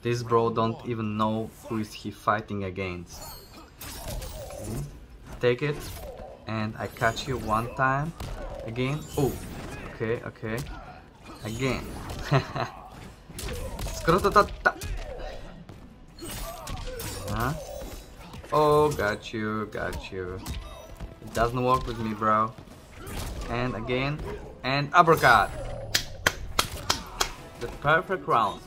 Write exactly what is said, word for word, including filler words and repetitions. This bro don't even know who is he fighting against. Okay. Take it, and I catch you one time. Again. Oh, okay, okay. Again. Huh? Oh, got you, got you. It doesn't work with me, bro. And again, and uppercut. The perfect round.